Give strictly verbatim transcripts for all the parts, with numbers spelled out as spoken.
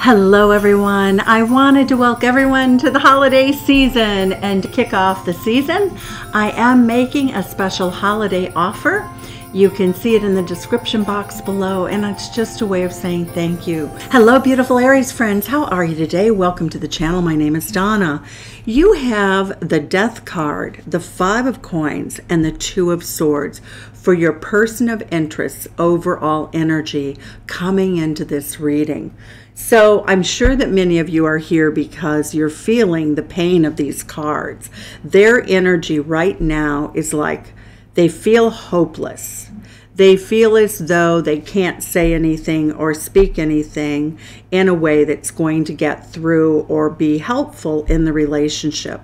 Hello everyone. I wanted to welcome everyone to the holiday season, and to kick off the season I am making a special holiday offer. You can see it in the description box below, and it's just a way of saying thank you. Hello, beautiful Aries friends. How are you today? Welcome to the channel. My name is Donna. You have the Death card, the Five of Coins, and the Two of Swords for your person of interest, overall energy coming into this reading. So I'm sure that many of you are here because you're feeling the pain of these cards. Their energy right now is like, they feel hopeless. They feel as though they can't say anything or speak anything in a way that's going to get through or be helpful in the relationship.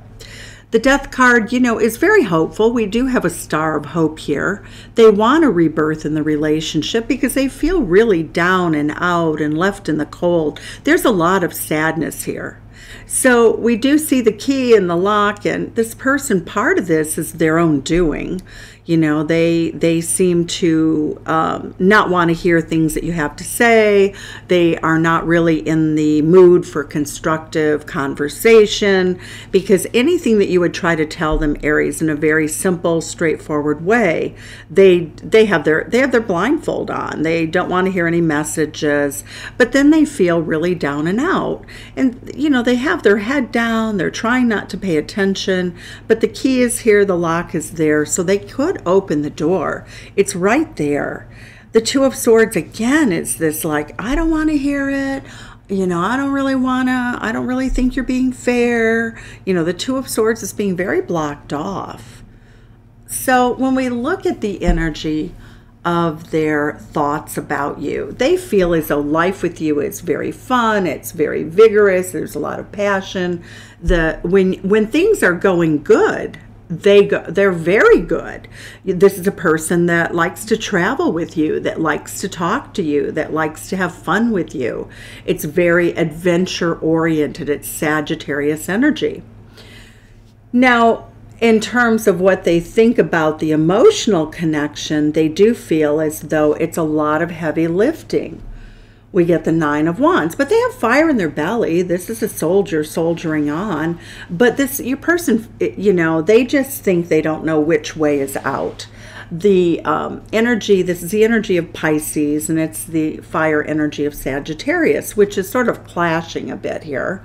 The Death card, you know, is very hopeful. We do have a star of hope here. They want a rebirth in the relationship because they feel really down and out and left in the cold. There's a lot of sadness here. So we do see the key and the lock, and this person, part of this is their own doing. You know, they they seem to um, not want to hear things that you have to say. They are not really in the mood for constructive conversation, because anything that you would try to tell them, Aries, in a very simple, straightforward way, they they have their they have their blindfold on. They don't want to hear any messages, but then they feel really down and out, and you know they have their head down. They're trying not to pay attention, but the key is here. The lock is there, so they could open the door. It's right there. The Two of Swords again is this like, I don't want to hear it. You know, I don't really want to, I don't really think you're being fair. You know, the Two of Swords is being very blocked off. So when we look at the energy of their thoughts about you, they feel as though life with you is very fun, it's very vigorous, there's a lot of passion. The when when things are going good, They go, they're very good. This is a person that likes to travel with you, that likes to talk to you, that likes to have fun with you. It's very adventure-oriented. It's Sagittarius energy. Now, in terms of what they think about the emotional connection, they do feel as though it's a lot of heavy lifting. We get the Nine of Wands, but they have fire in their belly. This is a soldier soldiering on. But this, your person, you know, they just think they don't know which way is out. The um, energy, this is the energy of Pisces, and it's the fire energy of Sagittarius, which is sort of clashing a bit here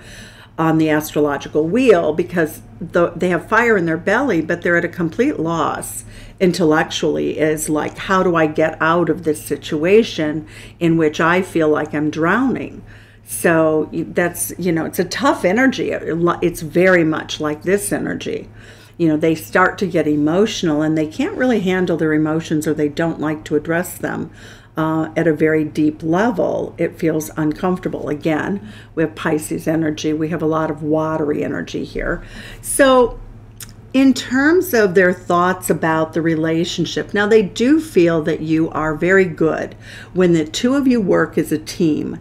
on the astrological wheel, because the, they have fire in their belly, but they're at a complete loss intellectually, is like, how do I get out of this situation in which I feel like I'm drowning? So that's, you know, it's a tough energy. It's very much like this energy. You know, they start to get emotional, and they can't really handle their emotions, or they don't like to address them. Uh, at a very deep level, it feels uncomfortable. Again, we have Pisces energy. We have a lot of watery energy here. So in terms of their thoughts about the relationship, now they do feel that you are very good when the two of you work as a team.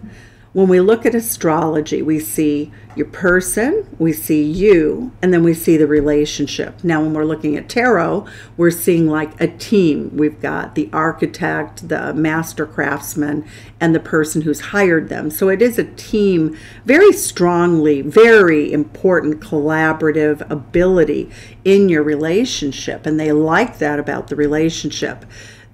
When we look at astrology, we see your person, we see you, and then we see the relationship. Now, when we're looking at tarot, we're seeing like a team. We've got the architect, the master craftsman, and the person who's hired them. So it is a team, very strongly, very important collaborative ability in your relationship, and they like that about the relationship.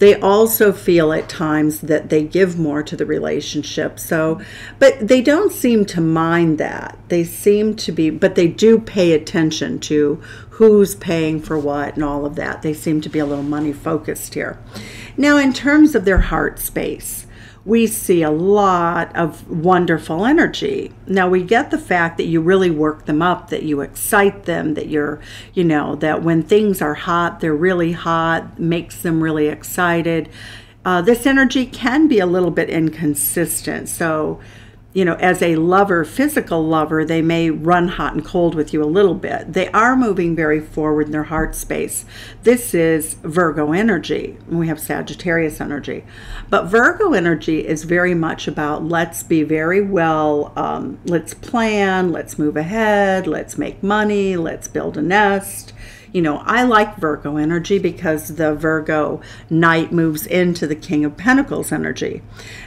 They also feel at times that they give more to the relationship. So, but they don't seem to mind that. They seem to be, but they do pay attention to who's paying for what and all of that. They seem to be a little money focused here. Now, in terms of their heart space, we see a lot of wonderful energy. Now, we get the fact that you really work them up, that you excite them, that you're, you know, that when things are hot, they're really hot, makes them really excited. Uh, this energy can be a little bit inconsistent. So, you know, as a lover, physical lover, they may run hot and cold with you a little bit. They are moving very forward in their heart space. This is Virgo energy. We have Sagittarius energy. But Virgo energy is very much about, let's be very well, um, let's plan, let's move ahead, let's make money, let's build a nest. you know, I like Virgo energy because the Virgo Knight moves into the King of Pentacles energy.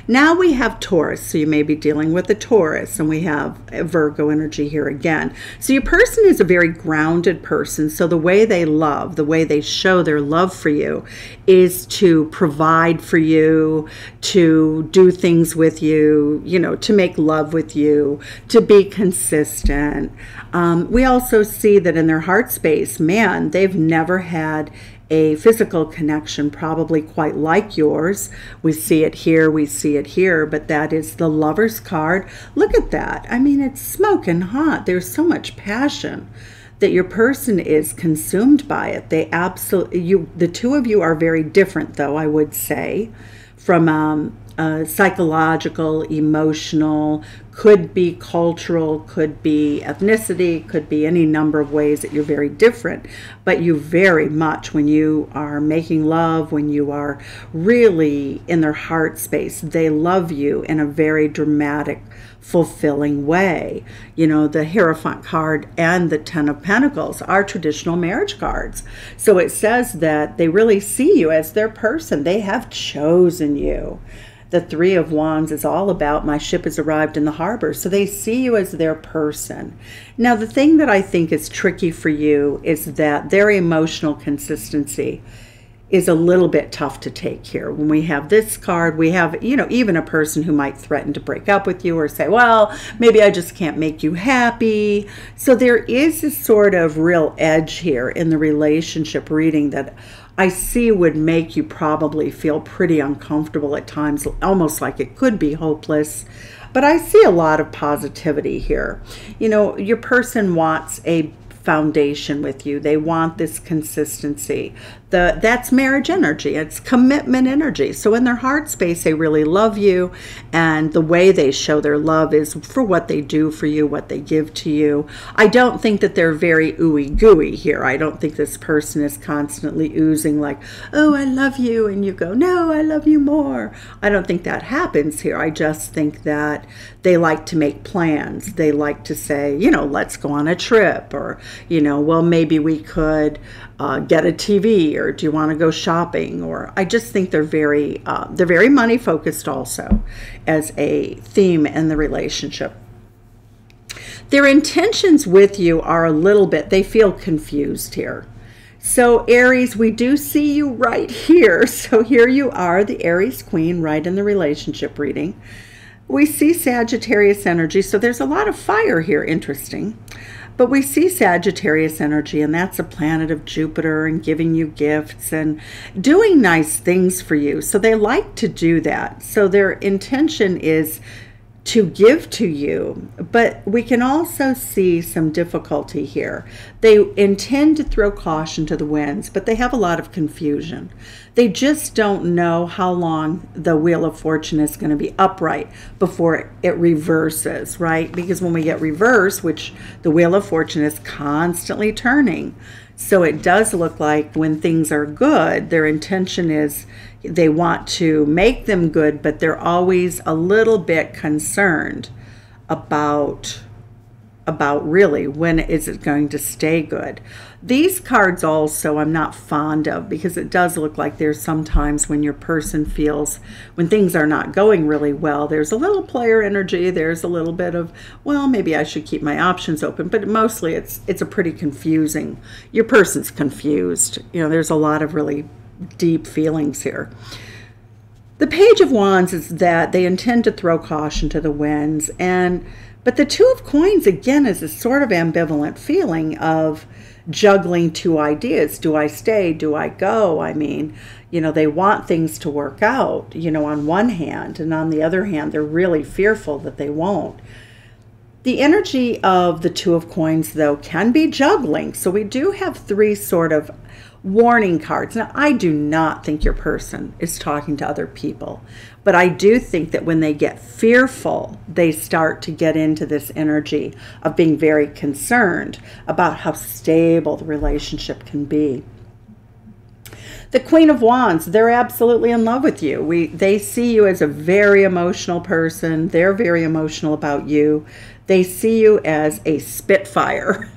Now we have Taurus, so you may be dealing with a Taurus, and we have Virgo energy here again. So your person is a very grounded person, so the way they love, the way they show their love for you is to provide for you, to do things with you, you know, to make love with you, to be consistent. Um, we also see that in their heart space, man, they've never had a physical connection probably quite like yours. We see it here, we see it here, but that is the Lover's card. Look at that. I mean, it's smoking hot. There's so much passion that your person is consumed by it. They absolutely, you, the two of you are very different though, I would say, from um, uh, psychological, emotional, could be cultural, could be ethnicity, could be any number of ways that you're very different. But you very much, when you are making love, when you are really in their heart space, they love you in a very dramatic, fulfilling way. You know, the Hierophant card and the Ten of Pentacles are traditional marriage cards. So it says that they really see you as their person. They have chosen you. The Three of Wands is all about my ship has arrived in the harbor. So they see you as their person. Now, the thing that I think is tricky for you is that their emotional consistency is a little bit tough to take here. When we have this card, we have, you know, even a person who might threaten to break up with you or say, well, maybe I just can't make you happy. So there is this sort of real edge here in the relationship reading that I see would make you probably feel pretty uncomfortable at times, almost like it could be hopeless. But I see a lot of positivity here. You know, your person wants a foundation with you. They want this consistency. The, that's marriage energy. It's commitment energy. So in their heart space, they really love you. And the way they show their love is for what they do for you, what they give to you. I don't think that they're very ooey-gooey here. I don't think this person is constantly oozing like, oh, I love you. And you go, no, I love you more. I don't think that happens here. I just think that they like to make plans. They like to say, you know, let's go on a trip, or you know, well, maybe we could uh, get a T V, or do you want to go shopping? Or I just think they're very, uh, they're very money focused also as a theme in the relationship. Their intentions with you are a little bit, they feel confused here. So Aries, we do see you right here. So here you are, the Aries Queen, right in the relationship reading. We see Sagittarius energy. So there's a lot of fire here, interesting. But we see Sagittarius energy, and that's a planet of Jupiter and giving you gifts and doing nice things for you. So they like to do that. So their intention is to give to you, but we can also see some difficulty here. They intend to throw caution to the winds, but they have a lot of confusion. They just don't know how long the Wheel of Fortune is going to be upright before it reverses, right? Because when we get reverse, which the Wheel of Fortune is constantly turning, so it does look like when things are good, their intention is they want to make them good, but they're always a little bit concerned about, about really when is it going to stay good. These cards also I'm not fond of, because it does look like there's sometimes when your person feels when things are not going really well, there's a little player energy, there's a little bit of, well, maybe I should keep my options open, but mostly it's it's a pretty confusing, your person's confused. You know, there's a lot of really deep feelings here. The Page of Wands is that they intend to throw caution to the winds, and but the Two of Coins again is a sort of ambivalent feeling of juggling two ideas. Do I stay? Do I go? I mean, you know, they want things to work out, you know, on one hand, and on the other hand, they're really fearful that they won't. The energy of the Two of Coins, though, can be juggling. So we do have three sort of warning cards. Now, I do not think your person is talking to other people, but I do think that when they get fearful, they start to get into this energy of being very concerned about how stable the relationship can be. The Queen of Wands, they're absolutely in love with you. We, they see you as a very emotional person. They're very emotional about you. They see you as a spitfire.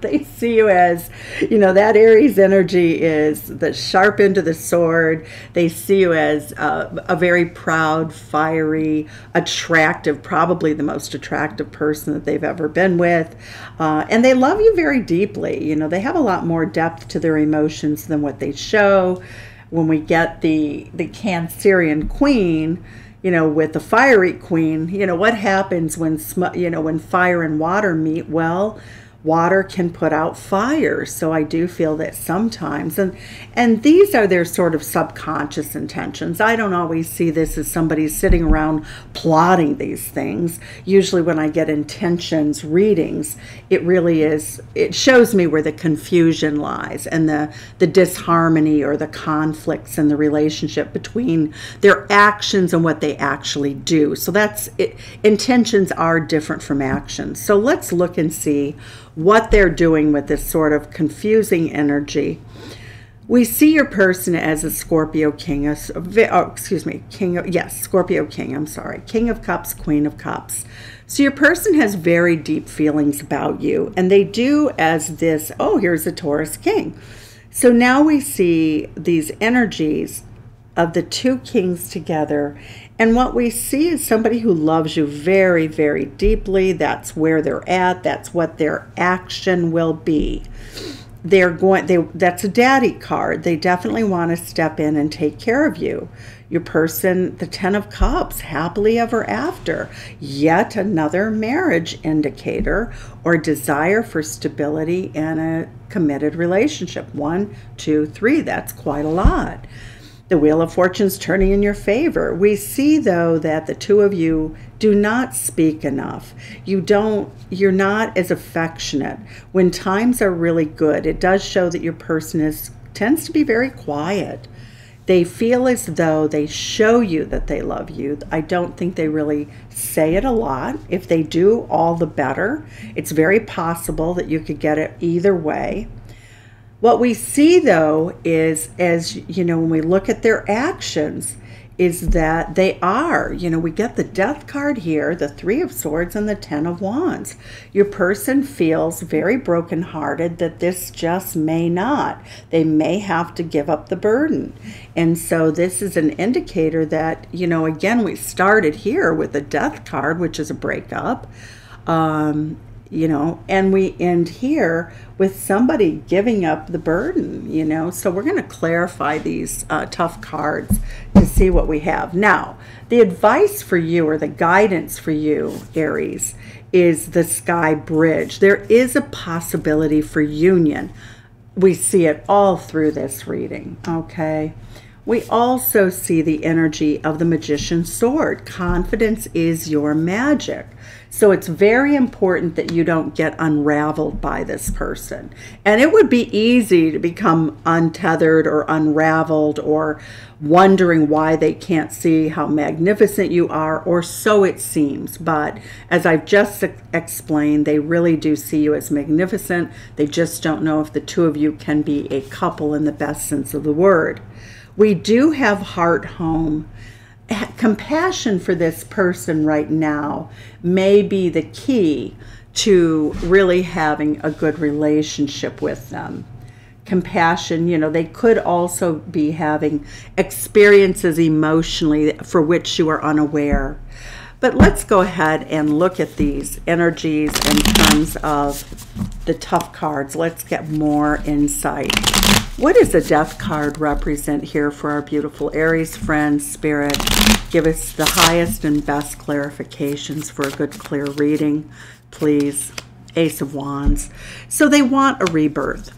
They see you as, you know, that Aries energy is the sharp end of the sword. They see you as uh, a very proud, fiery, attractive, probably the most attractive person that they've ever been with. Uh, and they love you very deeply. You know, they have a lot more depth to their emotions than what they show. When we get the, the Cancerian Queen, you know, with the fiery queen, you know, what happens when, sm you know, when fire and water meet? Well, water can put out fire. So I do feel that sometimes, and, and these are their sort of subconscious intentions. I don't always see this as somebody sitting around plotting these things. Usually when I get intentions readings, it really is, it shows me where the confusion lies and the, the disharmony or the conflicts in the relationship between their actions and what they actually do. So that's it. Intentions are different from actions. So let's look and see what they're doing with this sort of confusing energy. We see your person as a Scorpio King, a, oh, excuse me, King of, yes, Scorpio King, I'm sorry, King of Cups, Queen of Cups. So your person has very deep feelings about you, and they do as this, oh, here's a Taurus King. So now we see these energies of the two kings together. And what we see is somebody who loves you very, very deeply. That's where they're at. That's what their action will be. They're going, they, that's a daddy card. They definitely want to step in and take care of you. Your person, the Ten of Cups, happily ever after. Yet another marriage indicator or desire for stability in a committed relationship. One, two, three. That's quite a lot. The Wheel of Fortune's turning in your favor. We see, though, that the two of you do not speak enough. You don't, you're not as affectionate. When times are really good, it does show that your person is, tends to be very quiet. They feel as though they show you that they love you. I don't think they really say it a lot. If they do, all the better. It's very possible that you could get it either way. What we see, though, is, as you know, when we look at their actions, is that they are, you know, we get the Death card here, the Three of Swords and the Ten of Wands. Your person feels very brokenhearted that this just may not. They may have to give up the burden. And so this is an indicator that, you know, again, we started here with the Death card, which is a breakup. Um, You know, and we end here with somebody giving up the burden, you know. So we're going to clarify these uh, tough cards to see what we have. Now, the advice for you or the guidance for you, Aries, is the Sky Bridge. There is a possibility for union. We see it all through this reading, okay? We also see the energy of the Magician's Sword. Confidence is your magic. So it's very important that you don't get unraveled by this person. And it would be easy to become untethered or unraveled or wondering why they can't see how magnificent you are, or so it seems. But as I've just explained, they really do see you as magnificent. They just don't know if the two of you can be a couple in the best sense of the word. We do have heart home. Compassion for this person right now may be the key to really having a good relationship with them. Compassion, you know, they could also be having experiences emotionally for which you are unaware. But let's go ahead and look at these energies in terms of the tough cards. Let's get more insight. What does the Death card represent here for our beautiful Aries friends, Spirit? Give us the highest and best clarifications for a good, clear reading, please. Ace of Wands. So they want a rebirth.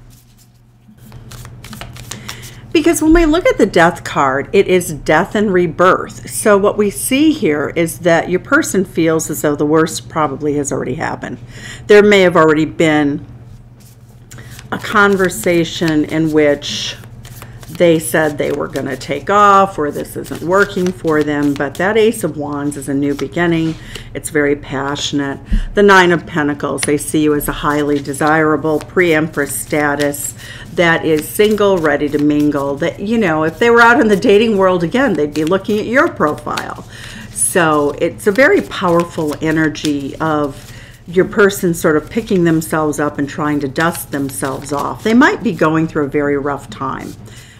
Because when we look at the Death card, it is death and rebirth. So what we see here is that your person feels as though the worst probably has already happened. There may have already been a conversation in which they said they were going to take off or this isn't working for them. But that Ace of Wands is a new beginning. It's very passionate. The Nine of Pentacles, they see you as a highly desirable pre-Empress status that is single, ready to mingle. That, you know, if they were out in the dating world again, they'd be looking at your profile. So it's a very powerful energy of your person sort of picking themselves up and trying to dust themselves off. They might be going through a very rough time.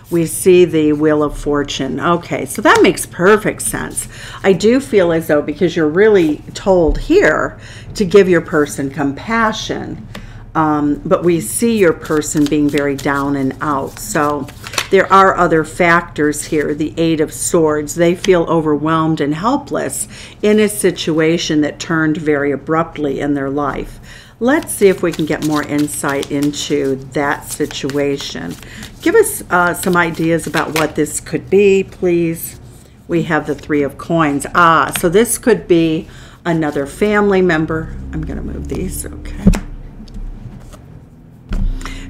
We see the Wheel of Fortune. Okay, so that makes perfect sense. I do feel as though, because you're really told here to give your person compassion, um, but we see your person being very down and out. So there are other factors here. The Eight of Swords, they feel overwhelmed and helpless in a situation that turned very abruptly in their life. Let's see if we can get more insight into that situation. Give us uh, some ideas about what this could be, please. We have the Three of Coins. Ah, so this could be another family member. I'm going to move these. Okay.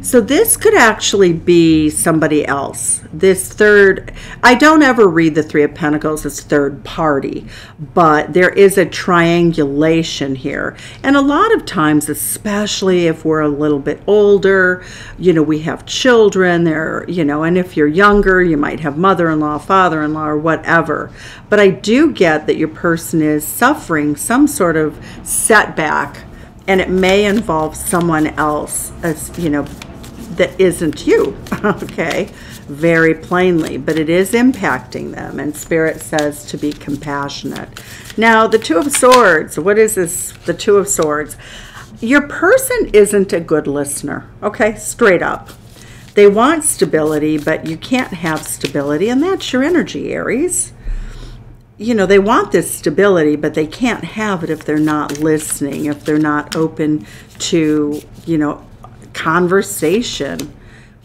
So this could actually be somebody else. This third, I don't ever read the Three of Pentacles as third party, but there is a triangulation here. And a lot of times, especially if we're a little bit older, you know, we have children there, you know, and if you're younger, you might have mother-in-law, father-in-law, or whatever. But I do get that your person is suffering some sort of setback, and it may involve someone else, as, you know, that isn't you, okay, very plainly, but it is impacting them, and Spirit says to be compassionate. Now, the Two of Swords, what is this, the Two of Swords? Your person isn't a good listener, okay, straight up. They want stability, but you can't have stability, and that's your energy, Aries. You know, they want this stability, but they can't have it if they're not listening, if they're not open to, you know, conversation.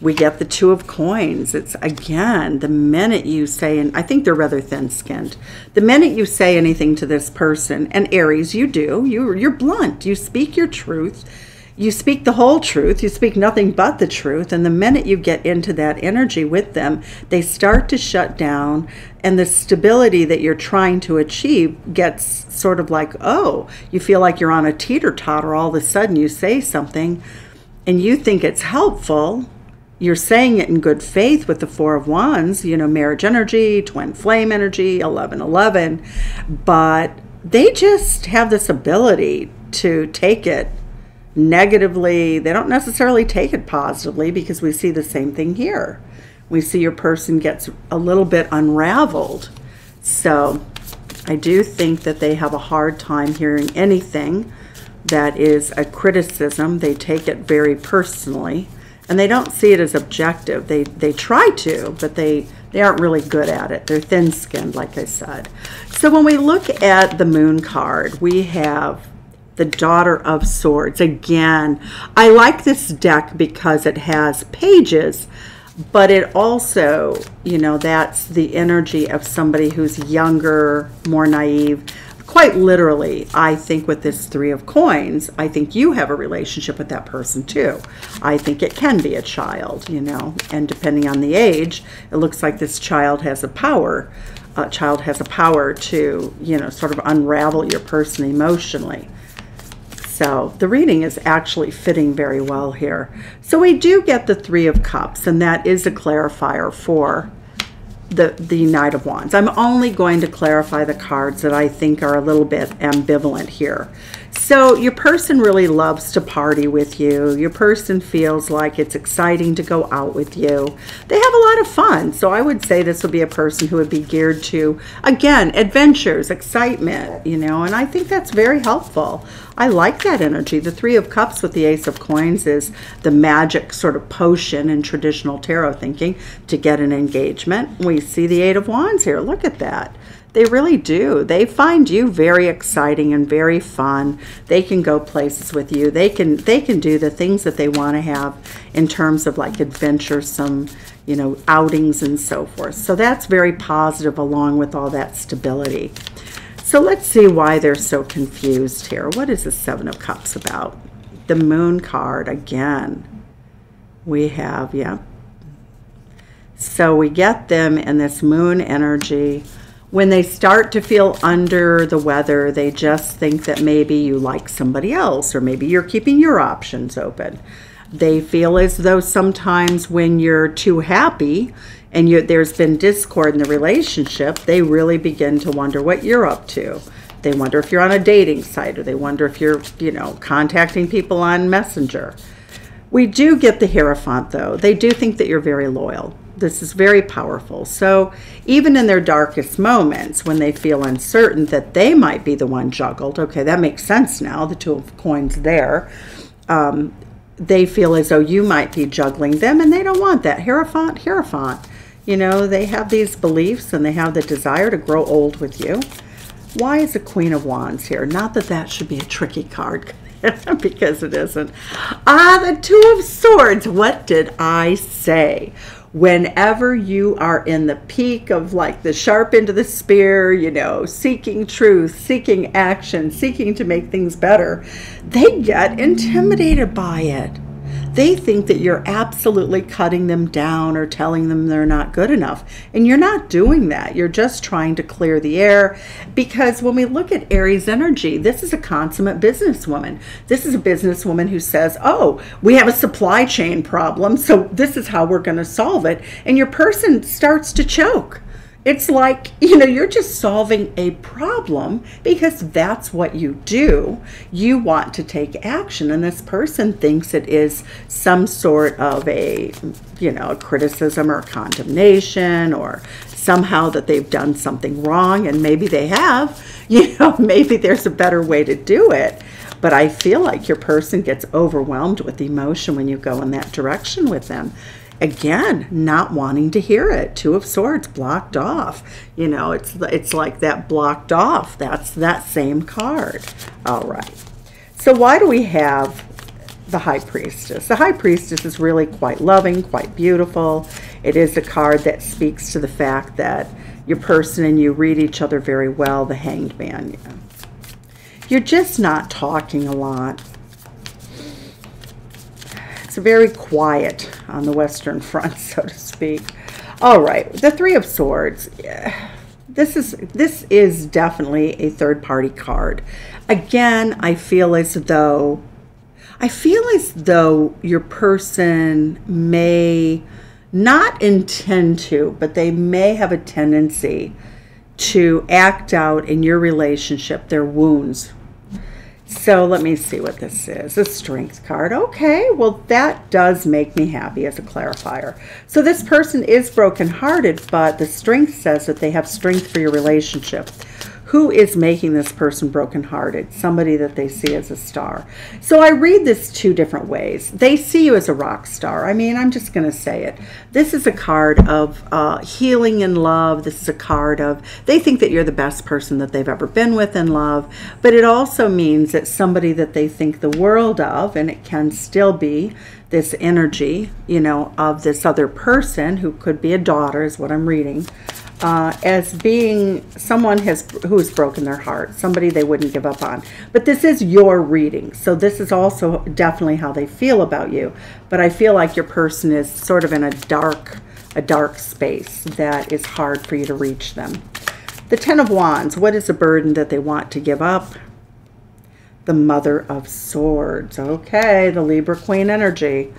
We get the Two of Coins. It's, again, the minute you say, and I think they're rather thin-skinned, the minute you say anything to this person, and Aries, you do, you, you're blunt, you speak your truth, you speak the whole truth, you speak nothing but the truth, and the minute you get into that energy with them, they start to shut down, and the stability that you're trying to achieve gets sort of like, oh, you feel like you're on a teeter-totter. All of a sudden you say something, and you think it's helpful. You're saying it in good faith with the Four of Wands, you know, marriage energy, twin flame energy, eleven eleven. But they just have this ability to take it negatively. They don't necessarily take it positively, because we see the same thing here. We see your person gets a little bit unraveled. So I do think that they have a hard time hearing anything that is a criticism. They take it very personally, and they don't see it as objective. They they try to, but they, they aren't really good at it. They're thin-skinned, like I said. So when we look at the Moon card, we have the Daughter of Swords. Again, I like this deck because it has pages, but it also, you know, that's the energy of somebody who's younger, more naive. Quite literally, I think with this Three of Coins, I think you have a relationship with that person too. I think it can be a child, you know, and depending on the age, it looks like this child has a power, uh, child has a power to, you know, sort of unravel your person emotionally. So the reading is actually fitting very well here. So we do get the Three of Cups, and that is a clarifier for the, the Knight of Wands. I'm only going to clarify the cards that I think are a little bit ambivalent here. So your person really loves to party with you. Your person feels like it's exciting to go out with you. They have a lot of fun. So I would say this would be a person who would be geared to, again, adventures, excitement, you know, and I think that's very helpful. I like that energy. The Three of Cups with the Ace of Coins is the magic sort of potion in traditional tarot thinking to get an engagement. We see the Eight of Wands here. Look at that. They really do. They find you very exciting and very fun. They can go places with you. They can they can do the things that they want to have in terms of like adventuresome, you know, outings and so forth. So that's very positive along with all that stability. So let's see why they're so confused here. What is the Seven of Cups about? The Moon card again. We have, yeah, So we get them in this moon energy. When they start to feel under the weather, they just think that maybe you like somebody else, or maybe you're keeping your options open. They feel as though sometimes when you're too happy and you, there's been discord in the relationship, they really begin to wonder what you're up to. They wonder if you're on a dating site, or they wonder if you're, you know, contacting people on Messenger. We do get the Hierophant, though. They do think that you're very loyal. This is very powerful. So even in their darkest moments, when they feel uncertain that they might be the one juggled, okay, that makes sense now, the Two of Coins there, um, they feel as though you might be juggling them, and they don't want that. Hierophant, Hierophant. You know, they have these beliefs, and they have the desire to grow old with you. Why is the Queen of Wands here? Not that that should be a tricky card, because it isn't. Ah, the Two of Swords. What did I say? Whenever you are in the peak of like the sharp end of the spear, you know, seeking truth, seeking action, seeking to make things better, they get intimidated by it. They think that you're absolutely cutting them down or telling them they're not good enough. And you're not doing that. You're just trying to clear the air, because when we look at Aries energy, this is a consummate businesswoman. This is a businesswoman who says, oh, we have a supply chain problem, so this is how we're going to solve it. And your person starts to choke. It's like, you know, you're just solving a problem because that's what you do. You want to take action, and this person thinks it is some sort of a, you know, a criticism or a condemnation, or somehow that they've done something wrong, and maybe they have. You know, maybe there's a better way to do it. But I feel like your person gets overwhelmed with emotion when you go in that direction with them. Again, not wanting to hear it. Two of Swords, blocked off. You know, it's it's like that blocked off. That's that same card. All right. So why do we have the High Priestess? The High Priestess is really quite loving, quite beautiful. It is a card that speaks to the fact that your person and you read each other very well. The Hanged Man. You know. You're just not talking a lot. Very quiet on the Western Front, so to speak. All right, the Three of Swords. Yeah. This is this is definitely a third-party card. Again, I feel as though I feel as though your person may not intend to, but they may have a tendency to act out in your relationship their wounds. So let me see what this is. A Strength card. Okay, well, that does make me happy as a clarifier. So this person is brokenhearted, but the Strength says that they have strength for your relationship. Who is making this person brokenhearted? Somebody that they see as a star. So I read this two different ways. They see you as a rock star. I mean, I'm just going to say it. This is a card of uh, healing and love. This is a card of, they think that you're the best person that they've ever been with in love. But it also means that somebody that they think the world of, and it can still be this energy, you know, of this other person who could be a daughter, is what I'm reading. Uh, as being someone has who's broken their heart, somebody they wouldn't give up on. But this is your reading, so this is also definitely how they feel about you. But I feel like your person is sort of in a dark, a dark space that is hard for you to reach them. The Ten of Wands. What is a burden that they want to give up? The Mother of Swords. Okay, the Libra Queen energy.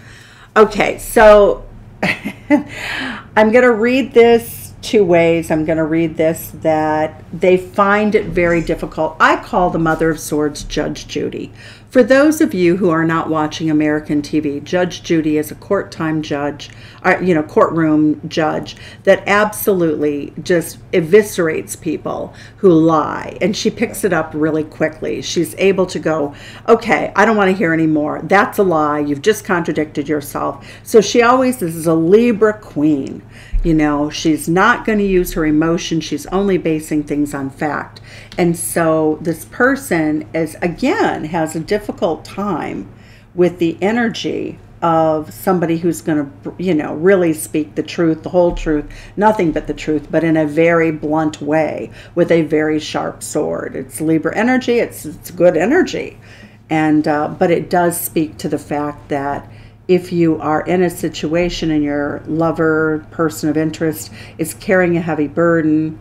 Okay, so I'm going to read this two ways. I'm going to read this that they find it very difficult. I call the Mother of Swords Judge Judy. For those of you who are not watching American T V, Judge Judy is a court-time judge, or, you know, courtroom judge that absolutely just eviscerates people who lie. And she picks it up really quickly. She's able to go, okay, I don't want to hear anymore. That's a lie. You've just contradicted yourself. So she always is a Libra queen. You know, she's not going to use her emotion. She's only basing things on fact. And so this person is, again, has a difficult time with the energy of somebody who's going to, you know, really speak the truth, the whole truth, nothing but the truth, but in a very blunt way with a very sharp sword. It's Libra energy. It's, it's good energy. And, uh, but it does speak to the fact that if you are in a situation and your lover, person of interest is carrying a heavy burden,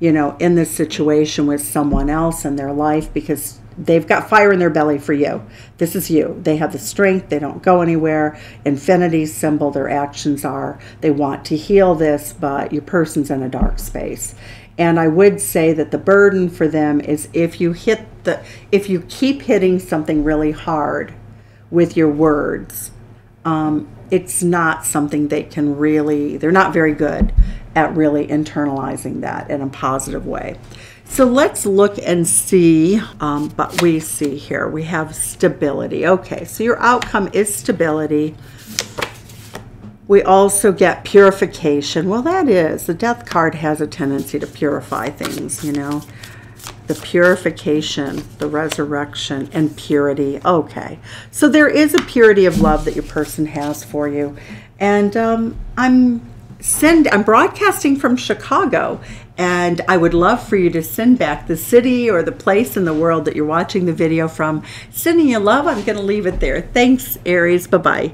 you know, in this situation with someone else in their life, because they've got fire in their belly for you. This is you. They have the strength. They don't go anywhere. Infinity symbol, their actions are. They want to heal this, but your person's in a dark space. And I would say that the burden for them is if you hit the, if you keep hitting something really hard with your words, um, it's not something they can really, they're not very good at really internalizing that in a positive way. So let's look and see, um, but we see here, we have stability. Okay, so your outcome is stability. We also get purification. Well, that is, the death card has a tendency to purify things, you know. The purification, the resurrection, and purity. Okay, so there is a purity of love that your person has for you. And um, I'm... Send, I'm broadcasting from Chicago, and I would love for you to send back the city or the place in the world that you're watching the video from. Sending you love. I'm going to leave it there. Thanks, Aries. Bye-bye.